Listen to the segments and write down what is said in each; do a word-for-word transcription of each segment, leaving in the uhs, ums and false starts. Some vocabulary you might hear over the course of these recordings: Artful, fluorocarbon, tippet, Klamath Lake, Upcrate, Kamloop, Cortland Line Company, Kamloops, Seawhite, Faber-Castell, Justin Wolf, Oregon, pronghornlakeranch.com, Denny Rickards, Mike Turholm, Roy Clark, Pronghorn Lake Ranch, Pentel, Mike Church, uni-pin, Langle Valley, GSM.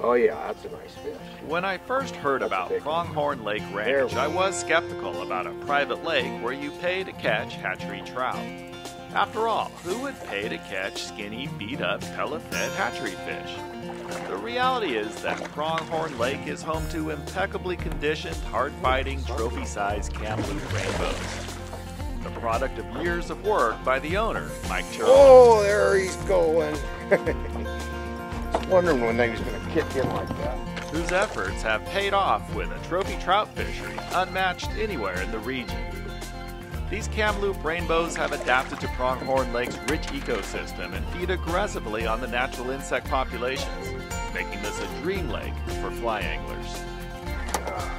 Oh yeah, that's a nice fish. When I first heard that's about Pronghorn Lake Ranch, I was skeptical about a private lake where you pay to catch hatchery trout. After all, who would pay to catch skinny, beat-up, pellet-fed hatchery fish? The reality is that Pronghorn Lake is home to impeccably conditioned, hard-fighting, trophy-sized Kamloops rainbows. The product of years of work by the owner, Mike Church. Oh, there he's going. I was wondering when they was going to kick him like that. Whose efforts have paid off with a trophy trout fishery unmatched anywhere in the region. These Kamloops rainbows have adapted to Pronghorn Lake's rich ecosystem and feed aggressively on the natural insect populations, making this a dream lake for fly anglers. Oh,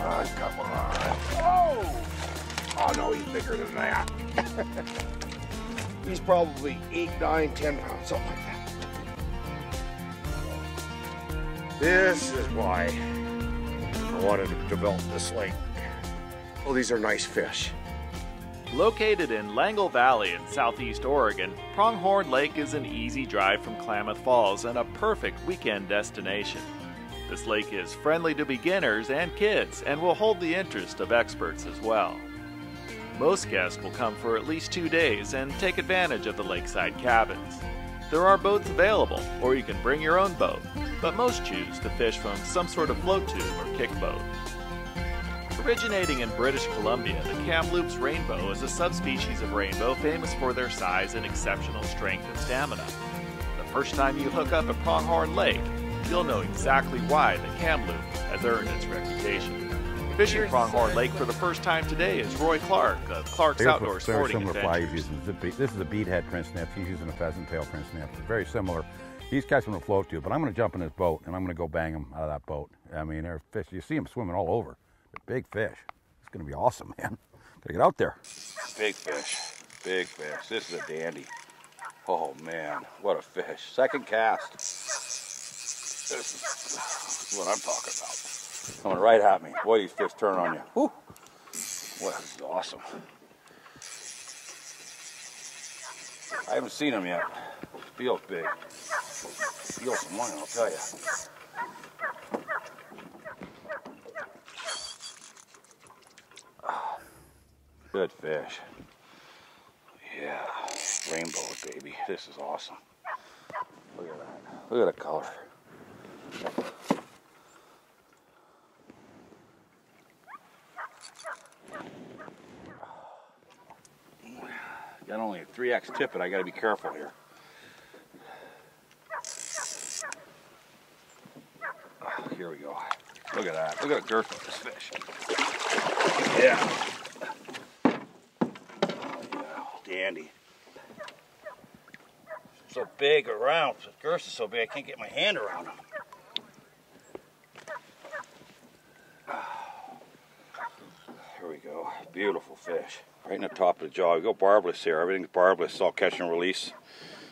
come on, come on. Oh! Oh no, he's bigger than that. He's probably eight, nine, ten pounds, something like that. This is why I wanted to develop this lake. Oh, these are nice fish. Located in Langle Valley in southeast Oregon, Pronghorn Lake is an easy drive from Klamath Falls and a perfect weekend destination. This lake is friendly to beginners and kids and will hold the interest of experts as well. Most guests will come for at least two days and take advantage of the lakeside cabins. There are boats available, or you can bring your own boat, but most choose to fish from some sort of float tube or kick boat. Originating in British Columbia, the Kamloops rainbow is a subspecies of rainbow famous for their size and exceptional strength and stamina. The first time you hook up at Pronghorn Lake, you'll know exactly why the Kamloop has earned its reputation. Fishing Pronghorn Lake for the first time today is Roy Clark of Clark's Outdoor Sporting. This is a beadhead print snap. He's using a pheasant tail print snap. It's very similar. He's catching a float tube, but I'm going to jump in his boat and I'm going to go bang him out of that boat. I mean, they're fish. You see them swimming all over. They're big fish. It's going to be awesome, man. Gotta get out there. Big fish. Big fish. This is a dandy. Oh man, what a fish! Second cast. This is what I'm talking about. Coming right at me. Boy, these fish turn on you. Whew. Boy, this is awesome. I haven't seen them yet. Feels big. Feels some money, I'll tell you. Good fish. Yeah. Rainbow, baby. This is awesome. Look at that. Look at the color. Got only a three X tippet, I gotta be careful here. Oh, here we go. Look at that. Look at the girth of this fish. Yeah. Oh, yeah. Dandy. So big around. The girth is so big I can't get my hand around them. Here we go. Beautiful fish. Right in the top of the jaw. We go barbless here. Everything's barbless. It's all catch and release.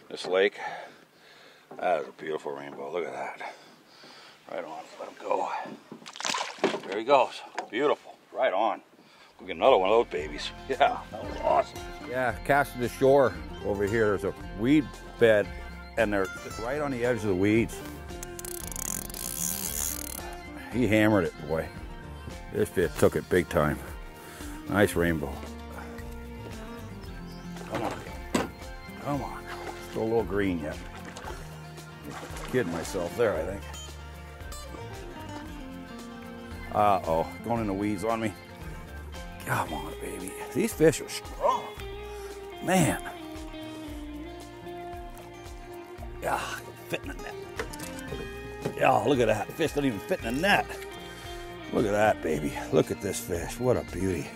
This lake. That is a beautiful rainbow. Look at that. Right on. Let him go. There he goes. Beautiful. Right on. We'll get another one of those babies. Yeah, that was awesome. Yeah, casting the shore over here. There's a weed bed, and they're right on the edge of the weeds. He hammered it, boy. This fish took it big time. Nice rainbow. Come on, still a little green yet. Kidding myself there, I think. Uh-oh, going in the weeds on me. Come on, baby. These fish are strong. Man. Yeah, fit in the net. Yeah, look at that. Fish doesn't even fit in the net. Look at that, baby. Look at this fish. What a beauty.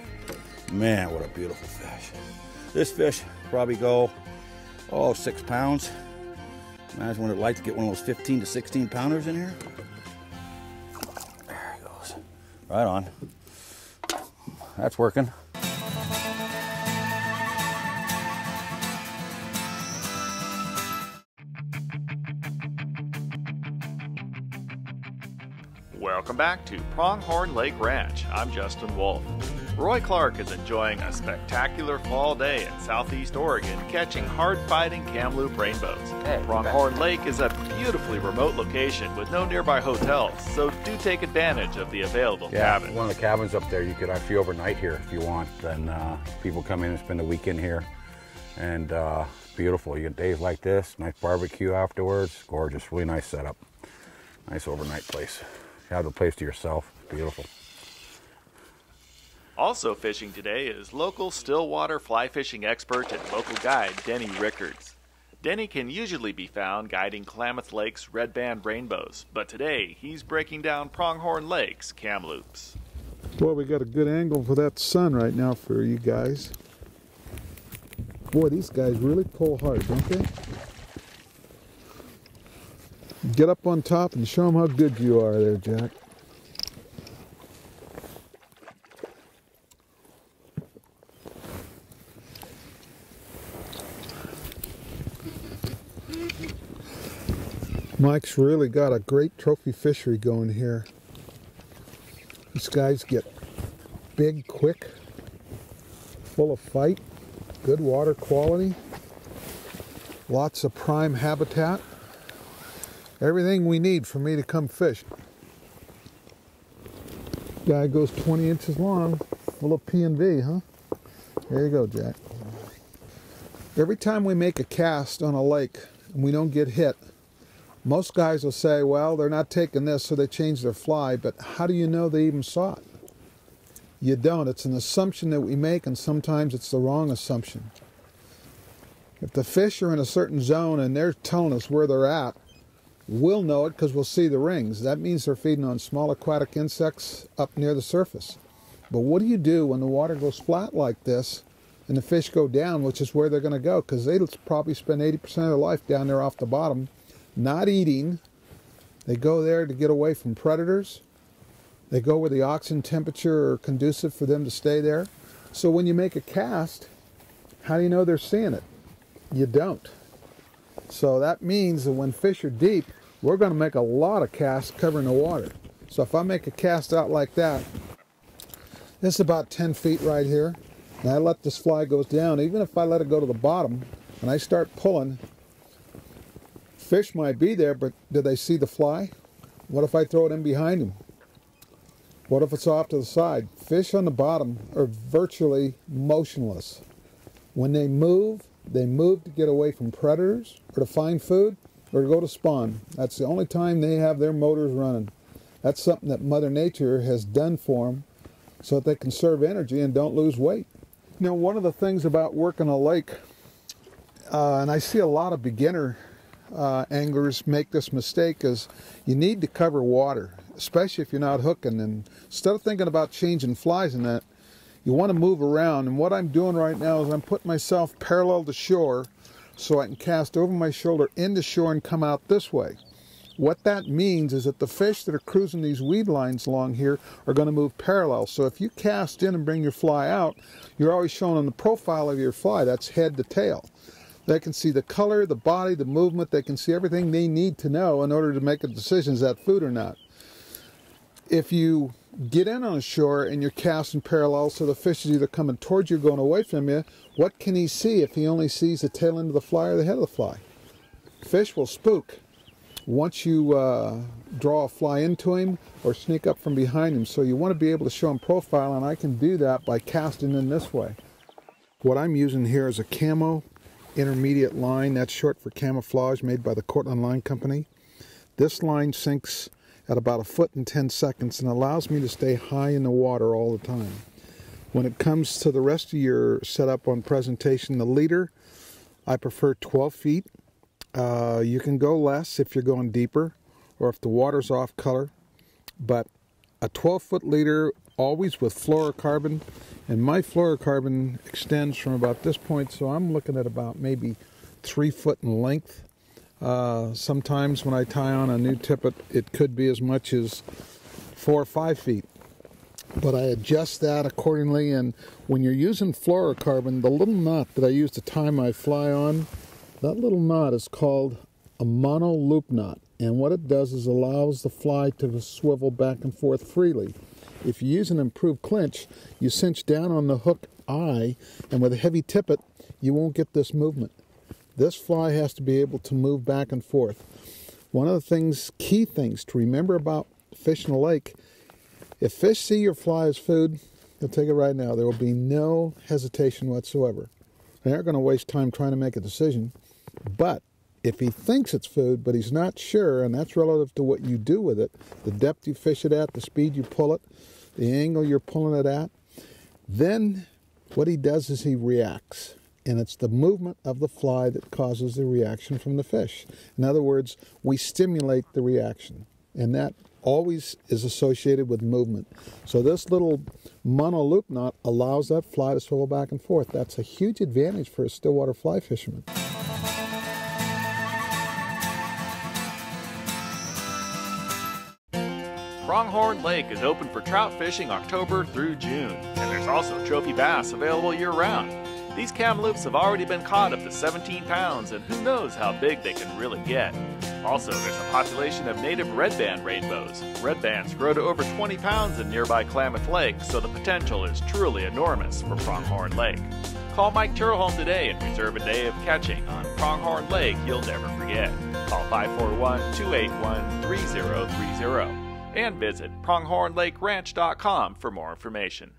Man, what a beautiful fish. This fish probably go... Oh, six pounds. Imagine what it'd like to get one of those fifteen to sixteen pounders in here. There he goes. Right on. That's working. Welcome back to Pronghorn Lake Ranch. I'm Justin Wolf. Roy Clark is enjoying a spectacular fall day in southeast Oregon, catching hard-fighting Kamloops rainbows. Hey, Pronghorn Lake is a beautifully remote location with no nearby hotels, so do take advantage of the available yeah, cabins. One of the cabins up there, you could actually overnight here if you want. Then uh, people come in and spend a weekend here, and uh, it's beautiful. You get days like this, nice barbecue afterwards, gorgeous, really nice setup. Nice overnight place. You have the place to yourself, beautiful. Also fishing today is local stillwater fly fishing expert and local guide Denny Rickards. Denny can usually be found guiding Klamath Lake's red band rainbows, but today he's breaking down Pronghorn Lake's Kamloops. Boy, we got a good angle for that sun right now for you guys. Boy, these guys really pull hard, don't they? Get up on top and show them how good you are there, Jack. Mike's really got a great trophy fishery going here. These guys get big, quick, full of fight, good water quality, lots of prime habitat. Everything we need for me to come fish. Guy goes twenty inches long, a little P and V, huh? There you go, Jack. Every time we make a cast on a lake and we don't get hit, most guys will say, well, they're not taking this, so they change their fly, but how do you know they even saw it? You don't. It's an assumption that we make, and sometimes it's the wrong assumption. If the fish are in a certain zone and they're telling us where they're at, we'll know it because we'll see the rings. That means they're feeding on small aquatic insects up near the surface. But what do you do when the water goes flat like this and the fish go down, which is where they're going to go? Because they'll probably spend eighty percent of their life down there off the bottom, not eating. They go there to get away from predators. They go where the oxygen temperature are conducive for them to stay there. So when you make a cast, how do you know they're seeing it? You don't. So that means that when fish are deep, we're going to make a lot of casts covering the water. So if I make a cast out like that, this is about ten feet right here, and I let this fly go down. Even if I let it go to the bottom and I start pulling, fish might be there, but do they see the fly? What if I throw it in behind them? What if it's off to the side? Fish on the bottom are virtually motionless. When they move, they move to get away from predators, or to find food, or to go to spawn. That's the only time they have their motors running. That's something that Mother Nature has done for them so that they conserve energy and don't lose weight. You know, one of the things about working a lake, uh, and I see a lot of beginner uh, anglers make this mistake, is you need to cover water, especially if you're not hooking. And instead of thinking about changing flies in that, you want to move around, and what I'm doing right now is I'm putting myself parallel to shore so I can cast over my shoulder into shore and come out this way. What that means is that the fish that are cruising these weed lines along here are going to move parallel. So if you cast in and bring your fly out, you're always shown on the profile of your fly. That's head to tail. They can see the color, the body, the movement. They can see everything they need to know in order to make a decision, is that food or not. If you get in on a shore and you're casting parallel, so the fish is either coming towards you or going away from you, what can he see if he only sees the tail end of the fly or the head of the fly? Fish will spook once you uh, draw a fly into him or sneak up from behind him. So you want to be able to show him profile, and I can do that by casting in this way. What I'm using here is a camo intermediate line. That's short for camouflage, made by the Cortland Line Company. This line sinks at about a foot and ten seconds and allows me to stay high in the water all the time. When it comes to the rest of your setup on presentation, the leader, I prefer twelve feet. Uh, you can go less if you're going deeper or if the water's off color, but a twelve foot leader, always with fluorocarbon, and my fluorocarbon extends from about this point, so I'm looking at about maybe three foot in length. Uh, sometimes when I tie on a new tippet, it could be as much as four or five feet. But I adjust that accordingly, and when you're using fluorocarbon, the little knot that I use to tie my fly on, that little knot is called a mono loop knot. And what it does is allows the fly to swivel back and forth freely. If you use an improved clinch, you cinch down on the hook eye, and with a heavy tippet, you won't get this movement. This fly has to be able to move back and forth. One of the things, key things to remember about fish in a lake, if fish see your fly as food, they'll take it right now. There will be no hesitation whatsoever. They aren't going to waste time trying to make a decision. But if he thinks it's food, but he's not sure, and that's relative to what you do with it, the depth you fish it at, the speed you pull it, the angle you're pulling it at, then what he does is he reacts. And it's the movement of the fly that causes the reaction from the fish. In other words, we stimulate the reaction. And that always is associated with movement. So this little mono loop knot allows that fly to swivel back and forth. That's a huge advantage for a stillwater fly fisherman. Pronghorn Lake is open for trout fishing October through June, and there's also trophy bass available year-round. These Kamloops have already been caught up to seventeen pounds, and who knows how big they can really get. Also, there's a population of native red band rainbows. Red bands grow to over twenty pounds in nearby Klamath Lake, so the potential is truly enormous for Pronghorn Lake. Call Mike Turholm today and reserve a day of catching on Pronghorn Lake you'll never forget. Call five four one, two eight one, three zero three zero. And visit pronghorn lake ranch dot com for more information.